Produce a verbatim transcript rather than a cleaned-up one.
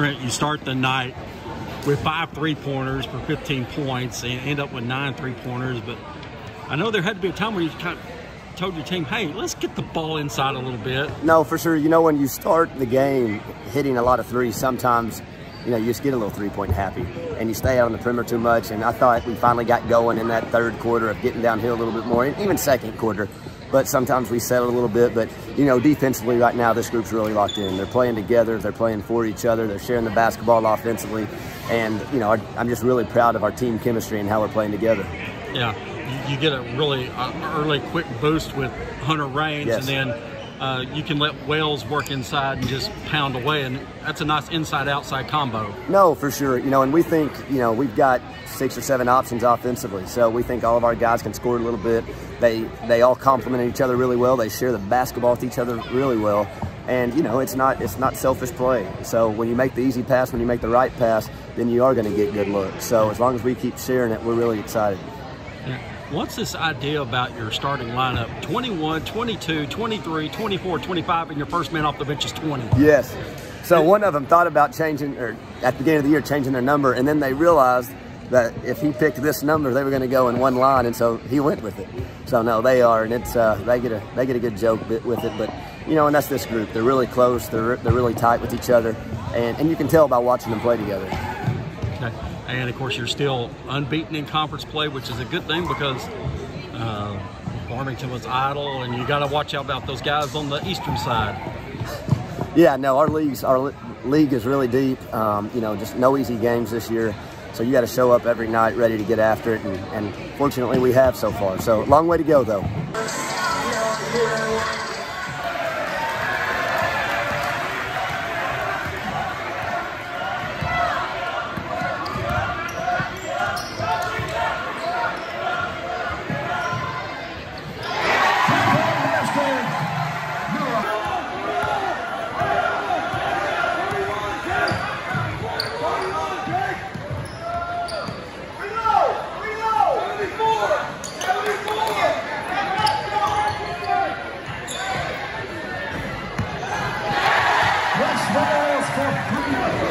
Trent, you start the night with five three-pointers for fifteen points and end up with nine three-pointers. But I know there had to be a time where you kind of told your team, hey, let's get the ball inside a little bit. No, for sure. You know, when you start the game hitting a lot of threes, sometimes, you know, you just get a little three-point happy and you stay out on the perimeter too much. And I thought we finally got going in that third quarter of getting downhill a little bit more, and even second quarter. But sometimes we settle a little bit. But, you know, defensively right now, this group's really locked in. They're playing together. They're playing for each other. They're sharing the basketball offensively. And, you know, I'm just really proud of our team chemistry and how we're playing together. Yeah, you get a really uh, early quick boost with Hunter Reigns. Yes. And then uh, you can let Wells work inside and just pound away. And that's a nice inside-outside combo. No, for sure. You know, and we think, you know, we've got six or seven options offensively. So we think all of our guys can score a little bit. They they all complement each other really well. They share the basketball with each other really well. And, you know, it's not it's not selfish play. So when you make the easy pass, when you make the right pass, then you are going to get good looks. So as long as we keep sharing it, we're really excited. What's this idea about your starting lineup? twenty-one, twenty-two, twenty-three, twenty-four, twenty-five, and your first man off the bench is twenty. Yes. So one of them thought about changing, or at the beginning of the year, changing their number, and then they realized that if he picked this number, they were going to go in one line, and so he went with it. So no, they are, and it's uh, they get a they get a good joke bit with it. But you know, and that's this group. They're really close. They're they're really tight with each other, and and you can tell by watching them play together. Okay. And of course, you're still unbeaten in conference play, which is a good thing because uh, Farmington was idle, and you got to watch out about those guys on the eastern side. Yeah, no, our leagues our league is really deep. Um, you know, just no easy games this year. So you got to show up every night ready to get after it, and, and fortunately we have so far. So long way to go, though. Wells for three.